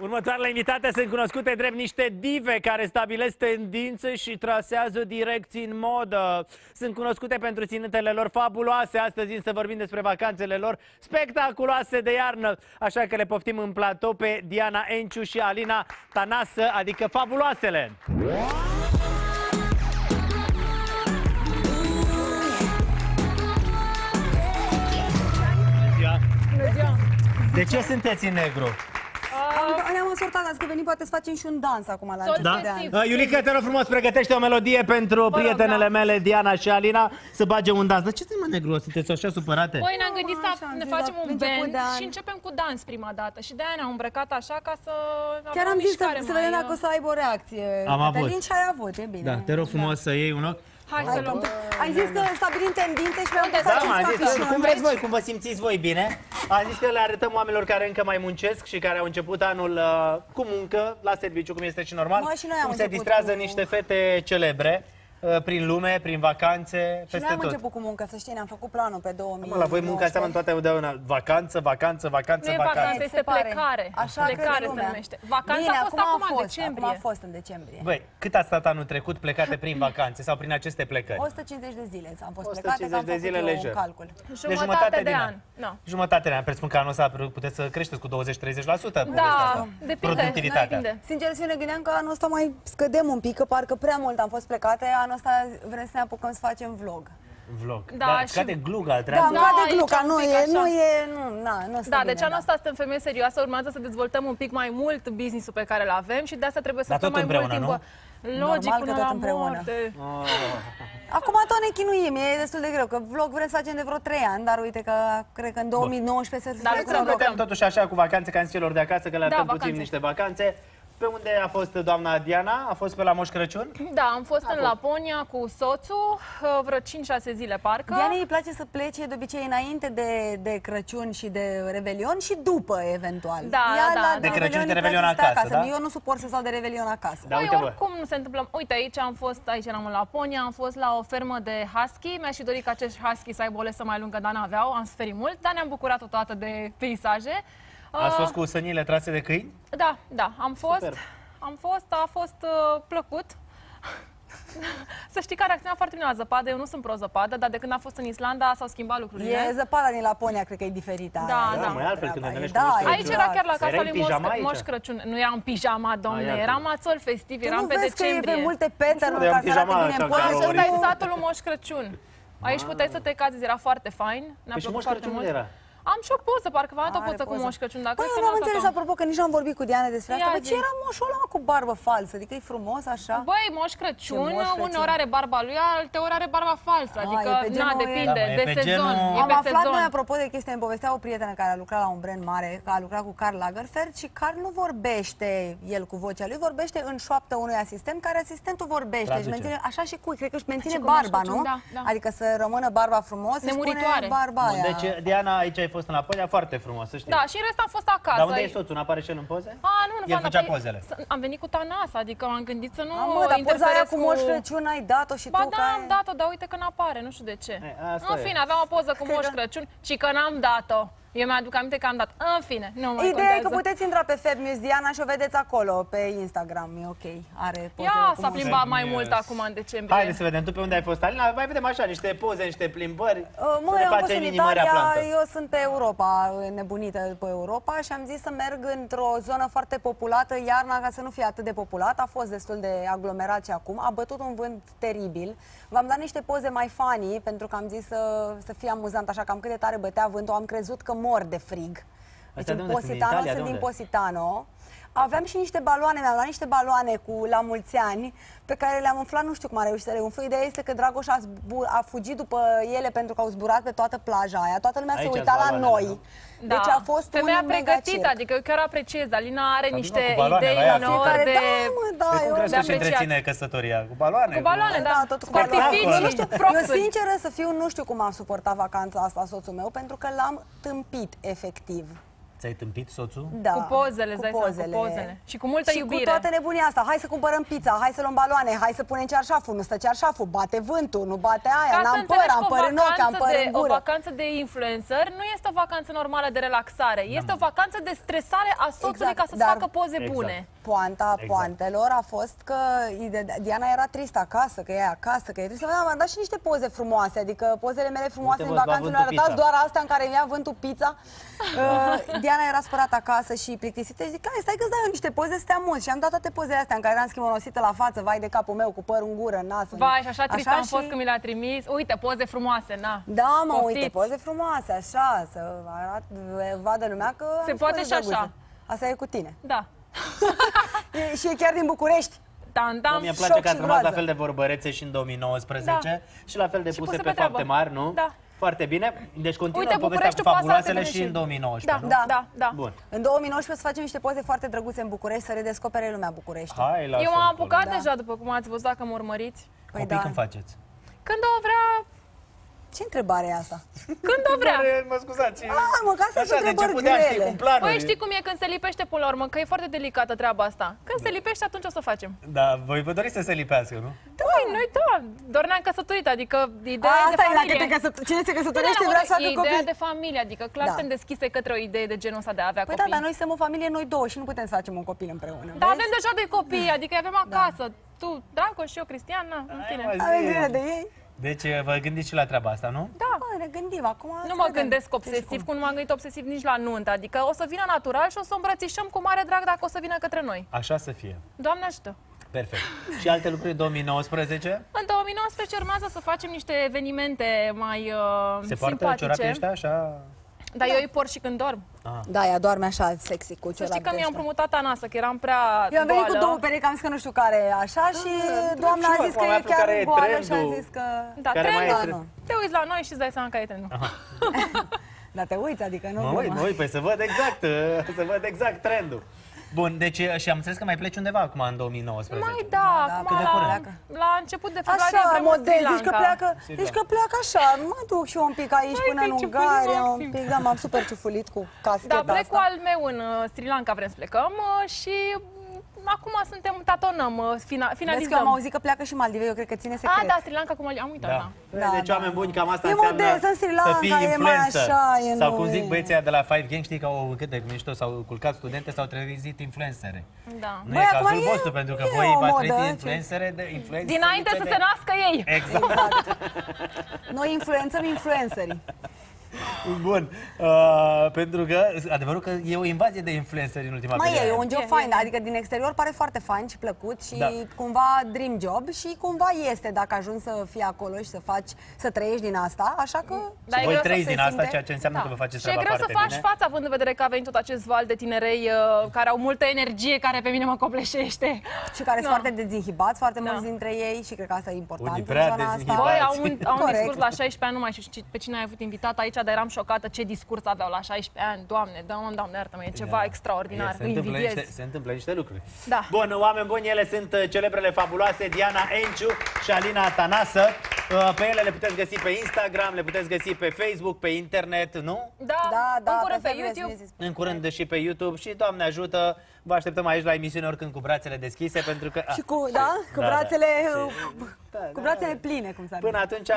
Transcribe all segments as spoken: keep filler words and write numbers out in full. Următoarele invitate sunt cunoscute drept niște dive care stabilesc tendințe și trasează direcții în modă. Sunt cunoscute pentru ținutele lor fabuloase. Astăzi însă vorbim despre vacanțele lor spectaculoase de iarnă. Așa că le poftim în platou pe Diana Enciu și Alina Tănasă, adică fabuloasele. De ce sunteți în negru? Ne-am însortat, azi că venim, poate să facem și un dans acum la început de an. Iulica, te rog frumos, pregătește o melodie pentru prietenele mele, Diana și Alina, să bage un dans. De ce sunteți, mă, negru? Sunteți așa supărate? Păi ne-am gândit să ne facem un band și începem cu dans prima dată. Și de-aia ne-am îmbrăcat așa ca să... Chiar am zis să vedem dacă o să aibă o reacție. Am avut. Atunci ai avut, e bine. Da, te rog frumos să iei un ochi. Hai să luăm. Ai zis că stabilim tendințe și mi-am pus. Cum vreți voi, cum vă simțiți voi bine. Am zis că le arătăm oamenilor care încă mai muncesc și care au început anul uh, cu muncă, la serviciu, cum este și normal. Mă, și noi cum se distrează cu... niște fete celebre uh, prin lume, prin vacanțe, și peste tot. Și noi am început cu muncă, să știi, ne-am făcut planul pe două mii nouăsprezece. La voi munca înseamnă toate una vacanță, vacanță, vacanță, nu vacanță. Nu e vacanță, este plecare. Așa plecare se numește. Vacanța Bine, a fost acum, a fost, în decembrie. Acum a fost în decembrie. Băi, cât a stat anul trecut plecate prin vacanțe sau prin aceste plecări? o sută cincizeci de zile am fost plecate, că am de zile lejer. Calcul. Jumătate, de jumătate de an. an. No. Jumătate de an. Presupun că anul ăsta puteți să creșteți cu douăzeci la treizeci la sută. Da, depinde. Sincer, să ne gândeam că anul ăsta mai scădem un pic, că parcă prea mult am fost plecate. Anul ăsta vrem să ne apucăm să facem vlog. Vlog. Da, da și... cade gluga, da, da, cade gluga, nu e, nu e, nu, na, nu Da, deci anul ăsta suntem femei serioase, urmează să dezvoltăm un pic mai mult business-ul pe care îl avem și de asta trebuie să stăm mai mult timp. Nu? Logic, normal că tot la împreună. Oh. Acum tot ne chinuim, e destul de greu, că vlog vrem să facem de vreo trei ani, dar uite că cred că în două mii nouăsprezece se Dar să putem totuși așa cu vacanțe, ca în celor de acasă, că le arătăm da, puțin niște vacanțe. Pe unde a fost doamna Diana? A fost pe la Moș Crăciun? Da, am fost Acum. în Laponia cu soțul, vreo cinci șase zile parcă. Diana îi place să plece de obicei înainte de, de Crăciun și de Revelion și după, eventual. Da, Ea, da, la, de, de Crăciun și de Revelion acasă, acasă, da? Eu nu suport să stau de Revelion acasă. Da, uite, oricum nu se întâmplă... Uite, aici am fost, aici eram în Laponia, am fost la o fermă de husky. Mi-aș fi dorit ca acești husky să aibă o lesă mai lungă, dar n-aveau, am suferit mult, dar ne-am bucurat toată de peisaje. Ați fost cu sănile trase de câini? Da, da, am fost, Super. am fost, a fost uh, plăcut. Să știi că reacționa foarte bine la zăpadă, eu nu sunt pro-zăpadă, dar de când am fost în Islanda s-au schimbat lucrurile. E zăpada din Laponia, cred că e diferită. Da, da, da. Mai altfel când ne da, cu Aici era chiar la casa lui Moș, Moș Crăciun. Nu eram în pijama, domne, eram ațol festiv, eram pe decembrie. Tu nu vezi că e pe multe petaluri ca să arate bine în poze. Ăsta e satul lui Moș Crăciun. Aici puteai să te cazi, era foarte fain, ne-a plăcut foarte mult. Am și o poză, parcă v-am dat o poză cu Moș Crăciun. Păi eu n-am înțeles, apropo, că nici nu am vorbit cu Diana despre asta. Bă, ce era moșul ăla cu barbă falsă? Adică e frumos așa? Băi, Moș Crăciun, uneori are barba lui, alteori are barba falsă. Adică, na, depinde, de sezon. Am aflat noi, apropo de chestia, îmi povestea o prietenă care a lucrat la un brand mare, că a lucrat cu Carl Lagerfeld și Carl nu vorbește el cu vocea lui, vorbește în șoaptă unui asistent, care asistentul vorbește. Așa și cu, cred că își menține barba, nu? Adică să rămână barba frumos, nemuritoare. Deci, Diana, aici ai fost în Laponia, foarte frumos, să știi. Da, și în rest am fost acasă. Dar unde e soțul? N-apare și el în poze? A, nu, nu, el făcea pozele. Am venit cu Tănasă, adică m-am gândit să nu interferez cu... cu Moș Crăciun ai dat-o și tu? Ba da, am dat-o, dar uite că n-apare, nu știu de ce. În fine, aveam o poză cu Moș Crăciun și că n-am dat-o. Eu mi-aduc aminte că am dat. În fine, nu mai contează. Ideea e că puteți intra pe FabNews Diana și o vedeți acolo, pe Instagram, e ok. Are poze. Ia, s-a plimbat mai mult acum în decembrie. Haide să vedem, tu pe unde ai fost, Alina? Mai vedem așa, niște poze, niște plimbări. Măi, eu am fost în Italia, eu sunt pe Europa, nebunită pe Europa și am zis să merg într-o zonă foarte populată iarna, ca să nu fie atât de populată. A fost destul de aglomerat și acum, a bătut un vânt teribil. V-am dat niște poze mai funny, pentru că am zis să, să fie amuzant, așa cam cât de tare bătea vântul, am crezut că mor de frig. Deci în Positano, sunt din Positano. Aveam și niște baloane, mi-am luat niște baloane cu la mulți ani, pe care le-am umflat, nu știu cum a reușit să le umflu. Ideea este că Dragoș a, a fugit după ele pentru că au zburat pe toată plaja aia. Toată lumea se uita la noi. Nu? Deci da. a fost Femeia un pregătită, adică eu chiar apreciez. Alina are S-a niște idei uneori de... Da, mă, da, de cum crezi că își întreține căsătoria? Cu baloane? Cu baloane, cu... da. da tot cu artificii, nu știu. Eu, sinceră să fiu, nu știu cum am suportat vacanța asta soțul meu, pentru că l-am tâmpit, efectiv. Ți-ai tâmpit soțul? Da. Cu pozele, cu pozele. Cu pozele. Și cu multă și iubire. Și cu toată nebunia asta. Hai să cumpărăm pizza, hai să luăm baloane, hai să punem cearșaful, nu stă cearșaful, bate vântul, nu bate aia, n-am păr, am păr în ochi, am păr în gură. O vacanță de influencer nu este o vacanță normală de relaxare, este o vacanță de stresare a soțului, exact, ca să-ți facă poze exact. bune. Poanta exact. poantelor a fost că Diana era tristă acasă, că e acasă, că e tristă. Da, m-am dat și niște poze frumoase, adică pozele mele frumoase în vacanță, mi-a arătat doar asta în care mi-a vântul pizza. Diana era spărată acasă și plictisită și zic, hai, stai că-ți dau eu niște poze să te amuz. Și am dat toate pozele astea în care eram schimonosită la față, vai de capul meu, cu părul în gură, în nas. Vai, și așa tristă așa am și... fost când mi le-a trimis. Uite, poze frumoase, na. Da, mă, Poftiți. uite, poze frumoase, așa, să arat, vadă lumea că se poate și drăguță. Așa. Asta e cu tine. Da. E, și e chiar din București. Mi-e place că ați rămas la fel de vorbărețe și în două mii nouăsprezece, da. Și la fel de puse, puse pe, pe fapte mari, nu? Da. Foarte bine. Deci continuă Uite, povestea cu fabuloasele și în două mii nouăsprezece, da, nu? Da, da, da. Bun. În două mii nouăsprezece să facem niște poze foarte drăguțe în București, să redescopere lumea București. Hai, Eu m-am apucat da. deja, după cum ați văzut, dacă mă urmăriți. Păi Copii da. când faceți? Când o vrea... Ce întrebare e asta? Când o vrea? Mă scuzați. Ah, mă, ca să-și întrebări grele. Păi știi cum e când se lipește până la urmă, că e foarte delicată treaba asta. Când se lipește, atunci o să facem. Da, voi vă doriți să se lipească, nu? Da, noi da, doar ne-am căsătorit, adică ideea de familie. Asta e, cine se căsătorește vrea să aibă copii. Ideea de familie, adică clar suntem deschise către o idee de genul ăsta de a avea copii. Păi da, dar noi suntem o familie, noi două și nu putem să facem un copil împreună. Dar avem deja doi copii, adică avem acasă. Tu, Dragoș, și eu, Cristiana, în fine. Deci vă gândiți și la treaba asta, nu? Da, bă, ne gândim. Acum nu mă gândesc obsesiv, cum nu m-am gândit obsesiv nici la nuntă. Adică o să vină natural și o să îmbrățișăm cu mare drag dacă o să vină către noi. Așa să fie. Doamne ajută! Perfect. Și alte lucruri în două mii nouăsprezece? În două mii nouăsprezece urmează să facem niște evenimente mai uh, Se poartă ciorapii ăștia așa? Dar da. eu îi por și când dorm. Ah. Da, ea doarme așa, sexy, cu ciorapii. Să știi că mi-am împrumutat Tănasă, că eram prea Eu am venit goală. cu două perechi, am zis că nu știu care așa da, și doamna a zis că e chiar goală și a zis că... Da, care trend, mai da, nu. Te uiți la noi și îți dai seama care e trendul. Dar te uiți, adică nu... Mă uit, mă uit, păi să văd exact, să văd exact trendul. Bun, deci și am înțeles că mai pleci undeva acum în două mii nouăsprezece. Mai da, da acum la, la început de februarie împreună în Sri Lanka. Zici că pleacă, zici că pleacă așa, mă duc și eu un pic aici până în Ungaria, un pic, da, m-am super ciufulit cu cascheta asta. Da, plec cu al meu în Sri Lanka, vrem să plecăm și... Acum suntem, tatonăm, finalizăm. Vezi că am auzit că pleacă și Maldive, eu cred că ține secret. Ah, da, Sri Lanka, cum am uitat, da. da. da deci da. oameni buni, cam asta e înseamnă model, Sri Lanka, să fii influencer. Așa, sau cum zic băieții de la Five Gang, știi că au, cât de mișto, s-au culcat studente, s-au trezit influencere. Da. Nu Băi, e cazul vostru, e, pentru că voi v-ați trezit influencere de influencere. Dinainte să se nască ei. Exact. exact. Noi influențăm influencerii. Bun, uh, pentru că adevărul că e o invazie de influenceri în ultima perioadă. Mai e, e un job fain, adică din exterior pare foarte fain și plăcut și da. cumva dream job și cumva este dacă ajungi să fii acolo și să faci, să trăiești din asta, așa că... Da, voi trăiți din simte... asta, ceea ce înseamnă da. că vă faceți treaba foarte bine. Și e greu să faci bine. fața, având în vedere că a venit tot acest val de tinerei uh, care au multă energie, care pe mine mă copleșește. Și care no. sunt foarte dezinhibați, foarte da. mulți dintre ei și cred că asta e important. Unii prea dezinhibați. Voi au un, au un discurs la șaisprezece ani, nu mai știu pe cine ai avut invitat aici. Dar eram șocată ce discurs aveau la șaisprezece ani. Doamne, doamne, doamne, iartă-mă, e ceva da. extraordinar. Se întâmplă, niște, se întâmplă niște lucruri. Da. Bun, oameni buni, ele sunt celebrele fabuloase Diana Enciu și Alina Tănasă. Pe ele le puteți găsi pe Instagram, le puteți găsi pe Facebook, pe internet, nu? Da, da, da, în curând pe YouTube. În curând și pe YouTube și, Doamne ajută, vă așteptăm aici la emisiune oricând cu brațele deschise, pentru că... A, și cu, da, și, cu da, brațele... Da, da, cu brațele pline, cum s-ar zice. Până atunci,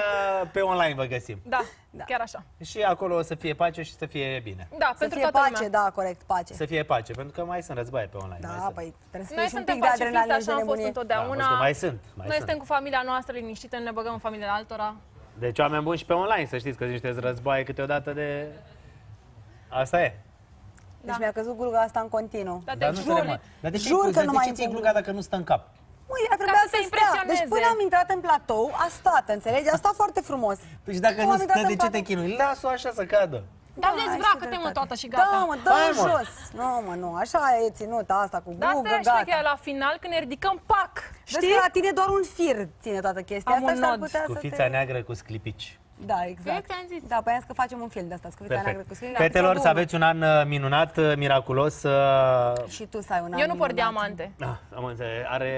pe online vă găsim. Da, da, chiar așa. Și acolo o să fie pace și să fie bine. Da, să pentru fie toată pace, lumea. da, corect, pace. Să fie pace, pentru că mai sunt războaie pe online. Da, păi, trebuie să fie și un pic de adrenalină și de nebunie. Noi suntem pacifiști, așa am fost întotdeauna. Da, mai sunt, mai Noi suntem cu familia noastră liniștită, ne băgăm în familia altora. Deci oameni buni și pe online, să știți că zici războaie câteodată de... Asta e. Deci da. mi-a căzut gluga asta în continuu. Da, Dar nu jur, Dar de jur că nu mai ții gluga dacă nu stă în cap. Măi, a trebuit să stea. Deci până am intrat în platou, a stat, înțelegi? A stat foarte frumos. Păi și dacă nu, nu stă, de ce te chinui? Las-o așa să cadă. Dar dezbracă-te, mă, toată și gata. Da, mă, dă-o jos. Nu, mă, nu, așa e ținut asta cu glugă, gata. Dar stai, la final, când ne ridicăm, pac! Știi? Vezi că la tine doar un fir ține toată chestia asta și s-ar putea să te... Cu fița neagră cu sclipici. Da, exact. Da, păi am că facem un film de asta, Scufița Neagră cu Scufița. Fetelor, să aveți un an minunat, miraculos. Și tu să ai un an minunat. Eu nu por diamante. Da, am înțeles. Are...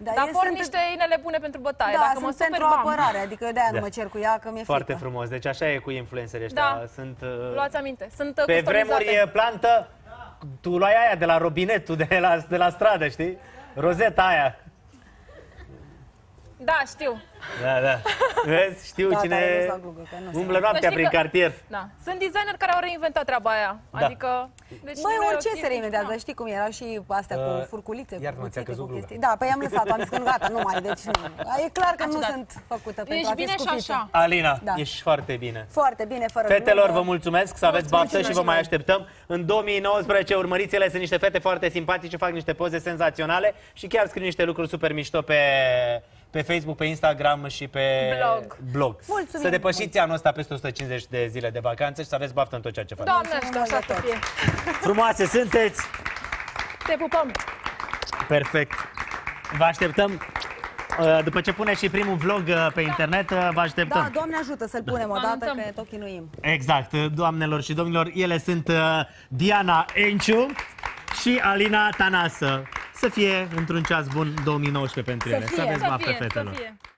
Da, dar por niște inele bune pentru bătaie. Da, dacă sunt mă pentru bam. Apărare, adică de-aia da. Nu mă cer cu ea, că mi-e foarte frică. Frumos, deci așa e cu influențele ăștia. Da. Sunt, uh, luați aminte, sunt pe vremuri plantă, da. Tu luai aia de la robinetul, de la, de la stradă, știi? Rozeta aia. Da, știu. Da, da. Vezi, știu da, cine umblă noaptea prin cartier. Da. Sunt designer care au reinventat treaba aia. Da. Adică, deci băi, orice se reinventează, știi cum erau și astea uh, cu furculițe, iar cu cuțite, cu chestii. Da, păi am lăsat, am zis că nu, gata, nu mai, deci nu. E clar că nu sunt făcută pentru ești bine și așa. Alina, da. Ești foarte bine. Foarte bine, fără fetelor, vă mulțumesc, să aveți baftă și vă mai așteptăm. În două mii nouăsprezece, urmăriți-le, sunt niște fete foarte simpatice, fac niște poze senzaționale și chiar scriu niște lucruri super mișto pe... pe Facebook, pe Instagram și pe blog. blog. Mulțumim, să depășiți mulțumim. Anul ăsta peste o sută cincizeci de zile de vacanță și să aveți baftă în tot ceea ce faceți. Doamne, așa să fie. Frumoase sunteți! Te pupăm! Perfect! Vă așteptăm! După ce pune și primul vlog pe internet, vă așteptăm. Da, Doamne ajută să-l punem o dată, că tot chinuim. Exact, doamnelor și domnilor, ele sunt Diana Enciu și Alina Tănasă. Să fie într-un ceas bun două mii nouăsprezece pentru ele. Să aveți baftă, fetelor.